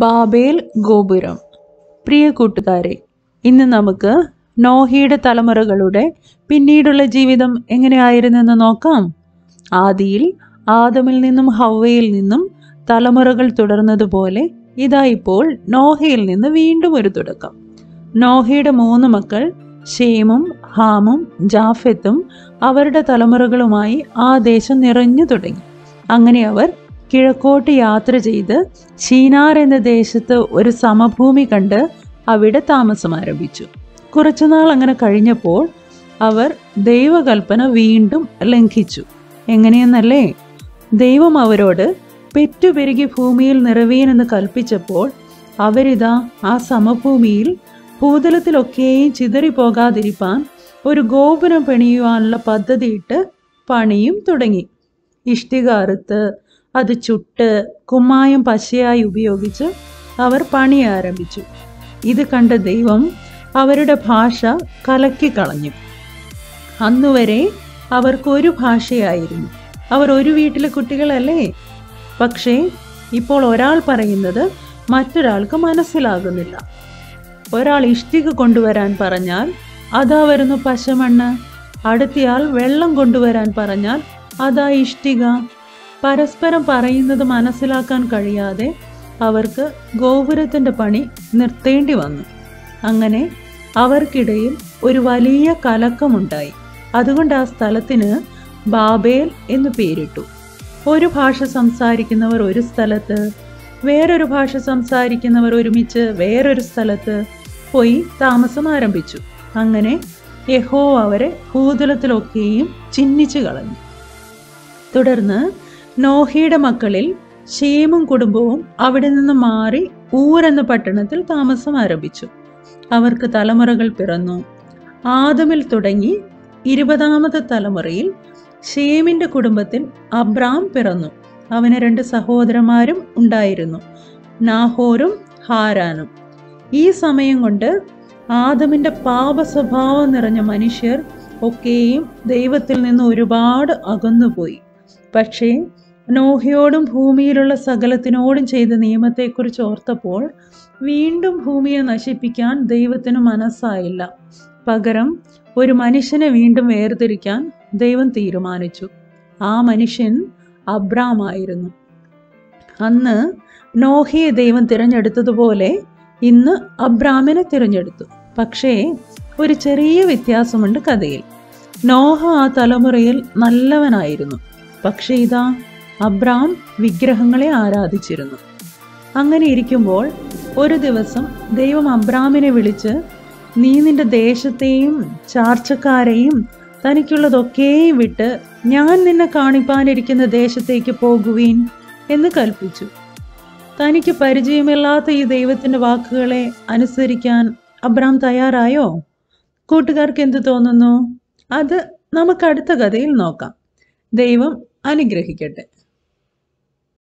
Babel ഗോപുരം. പ്രിയ കൂട്ടുകാരെ, ഇന്ന് നമുക്ക് നോഹയുടെ തലമുറകളുടെ പിന്നീടുള്ള ജീവിതം എങ്ങനെയായിരുന്നെന്ന് നോക്കാം. ആദിയിൽ ആദമിൽ നിന്നും ഹവ്വയിൽ നിന്നും തലമുറകൾ തുടർന്നതുപോലെ ഇതാ ഇപ്പോൾ നോഹയിൽ നിന്ന് വീണ്ടും ഒരു തുടക്കം. നോഹയുടെ 3 മക്കൾ ശേമും ഹാമും ജാഫെത്തും അവരുടെ തലമുറകളുമായി ആ ദേശം നിറഞ്ഞു തുടങ്ങി. അങ്ങനെ അവർ കിഴക്കോട്ട് യാത്ര ചെയ്ത് ഷീനാർ എന്ന ദേശത്ത് ഒരു സമഭൂമി കണ്ട് അവിടെ താമസം ആരംഭിച്ചു. കുറച്ചുനാൾ അങ്ങനെ കഴിഞ്ഞപ്പോൾ അവർ ദൈവകൽപ്പന വീണ്ടും ലംഘിച്ചു. എങ്ങനെയെന്നല്ലേ? ദൈവം അവരോട് പെറ്റുപെരുകി ഭൂമിയിൽ നിറവേനെന്ന് കൽപ്പിച്ചപ്പോൾ അവരിതാ ആ സമഭൂമിയിൽ ഭൂതലത്തിലൊക്കെയും ചിതറിപ്പോകാതിരിക്കാൻ ഒരു ഗോപുരം പണിയുവാനുള്ള പദ്ധതിയിട്ട് പണിയും തുടങ്ങി. ഇഷ്ടിക അറുത്ത് അത് ചുട്ട് കുമ്മായം പശയായി ഉപയോഗിച്ച് അവർ പണി ആരംഭിച്ചു. ഇത് കണ്ട ദൈവം അവരുടെ ഭാഷ കലക്കിക്കളഞ്ഞു. അന്നുവരെ അവർക്കൊരു ഭാഷയായിരുന്നു. അവർ ഒരു വീട്ടിലെ കുട്ടികളല്ലേ? പക്ഷേ ഇപ്പോൾ ഒരാൾ പറയുന്നത് മറ്റൊരാൾക്ക് മനസ്സിലാകുന്നില്ല. ഒരാൾ ഇഷ്ടിക കൊണ്ടുവരാൻ പറഞ്ഞാൽ അതാ വരുന്നു പശമണ്ണ്, അടുത്തയാൾ വെള്ളം കൊണ്ടുവരാൻ പറഞ്ഞാൽ അതാ ഇഷ്ടിക. പരസ്പരം പറയുന്നത് മനസ്സിലാക്കാൻ കഴിയാതെ അവർക്ക് ഗോപുരത്തിൻ്റെ പണി നിർത്തേണ്ടി വന്നു. അങ്ങനെ അവർക്കിടയിൽ ഒരു വലിയ കലക്കമുണ്ടായി. അതുകൊണ്ട് ആ സ്ഥലത്തിന് ബാബേൽ എന്ന് പേരിട്ടു. ഒരു ഭാഷ സംസാരിക്കുന്നവർ ഒരു സ്ഥലത്ത്, വേറൊരു ഭാഷ സംസാരിക്കുന്നവർ ഒരുമിച്ച് വേറൊരു സ്ഥലത്ത് പോയി താമസം ആരംഭിച്ചു. അങ്ങനെ യഹോവ അവരെ ഭൂതലത്തിലൊക്കെയും ചിന്നിച്ചു കളഞ്ഞു. തുടർന്ന് നോഹയുടെ മക്കളിൽ ശേമും കുടുംബവും അവിടെ നിന്ന് മാറി ഊർ എന്ന പട്ടണത്തിൽ താമസം ആരംഭിച്ചു. അവർക്ക് തലമുറകൾ പിറന്നു. ആദമിൽ തുടങ്ങി 20ാമത്തെ തലമുറയിൽ ശേമിൻ്റെ കുടുംബത്തിൽ അബ്രാം പിറന്നു. അവന് 2 സഹോദരന്മാരും ഉണ്ടായിരുന്നു, നാഹോരും ഹാരാനും. ഈ സമയം കൊണ്ട് ആദമിൻ്റെ പാപ സ്വഭാവം നിറഞ്ഞ മനുഷ്യർ ഒക്കെയും ദൈവത്തിൽ നിന്ന് ഒരുപാട് അകന്നുപോയി. പക്ഷേ നോഹയോടും ഭൂമിയിലുള്ള സകലത്തിനോടും ചെയ്ത നിയമത്തെക്കുറിച്ച് ഓർത്തപ്പോൾ വീണ്ടും ഭൂമിയെ നശിപ്പിക്കാൻ ദൈവത്തിന് മനസ്സായില്ല. പകരം ഒരു മനുഷ്യനെ വീണ്ടും വേർതിരിക്കാൻ ദൈവം തീരുമാനിച്ചു. ആ മനുഷ്യൻ അബ്രാം ആയിരുന്നു. അന്ന് നോഹയെ ദൈവം തിരഞ്ഞെടുത്തതുപോലെ ഇന്ന് അബ്രാമിനെ തിരഞ്ഞെടുത്തു. പക്ഷേ ഒരു ചെറിയ വ്യത്യാസമുണ്ട് കഥയിൽ. നോഹ ആ തലമുറയിൽ നല്ലവനായിരുന്നു. പക്ഷേ ഇതാ അബ്രാം വിഗ്രഹങ്ങളെ ആരാധിച്ചിരുന്നു. അങ്ങനെ ഇരിക്കുമ്പോൾ ഒരു ദിവസം ദൈവം അബ്രാമിനെ വിളിച്ച്, നീ നിന്റെ ദേശത്തെയും ചാർച്ചക്കാരെയും തനിക്കുള്ളതൊക്കെയും വിട്ട് ഞാൻ നിന്നെ കാണിപ്പാനിരിക്കുന്ന ദേശത്തേക്ക് പോകുവീൻ എന്ന് കൽപ്പിച്ചു. തനിക്ക് പരിചയമില്ലാത്ത ഈ ദൈവത്തിൻ്റെ വാക്കുകളെ അനുസരിക്കാൻ അബ്രാം തയ്യാറായോ? കൂട്ടുകാർക്ക് എന്ത് തോന്നുന്നു? അത് നമുക്കടുത്ത കഥയിൽ നോക്കാം. ദൈവം അനുഗ്രഹിക്കട്ടെ.